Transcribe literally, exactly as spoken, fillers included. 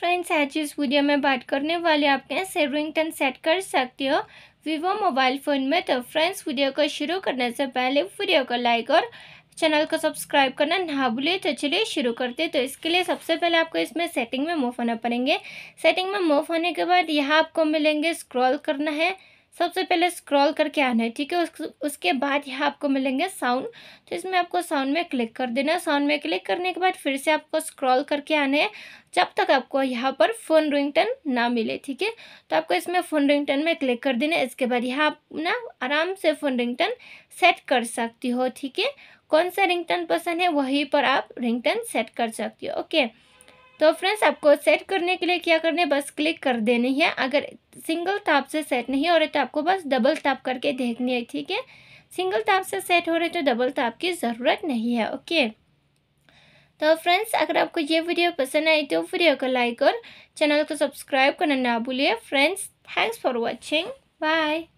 Friends, आज इस video में बात करने वाले आप कैसे रिंगटोन सेट कर सकते हो वीवो मोबाइल फ़ोन में। तो फ्रेंड्स, वीडियो को शुरू करने से पहले वीडियो को लाइक और चैनल को सब्सक्राइब करना ना भूले। तो चलिए शुरू करते। तो इसके लिए सबसे पहले आपको इसमें सेटिंग में मूव होना पड़ेंगे। सेटिंग में मूव होने के बाद यहाँ आपको मिलेंगे, स्क्रॉल करना है, सबसे पहले स्क्रॉल करके आना है, ठीक है। उस, उसके बाद यहाँ आपको मिलेंगे साउंड, तो इसमें आपको साउंड में क्लिक कर देना है। साउंड में क्लिक करने के बाद फिर से आपको स्क्रॉल करके आना है जब तक आपको यहाँ पर फ़ोन रिंगटोन ना मिले, ठीक है। तो आपको इसमें फ़ोन रिंगटोन में क्लिक कर देना है। इसके बाद यहाँ आप ना आराम से फ़ोन रिंगटोन सेट कर सकती हो, ठीक है। कौन सा रिंगटोन पसंद है वहीं पर आप रिंगटोन सेट कर सकती हो, ओके। तो फ्रेंड्स, आपको सेट करने के लिए क्या करना है, बस क्लिक कर देनी है। अगर सिंगल टैप से सेट नहीं हो रहे तो आपको बस डबल टैप करके देखनी है, ठीक है। सिंगल टैप से सेट हो रहे तो डबल टैप की ज़रूरत नहीं है, ओके। तो फ्रेंड्स, अगर आपको ये वीडियो पसंद आई तो वीडियो को लाइक और चैनल को सब्सक्राइब करना ना भूलिए। Friends, thanks for watching, bye.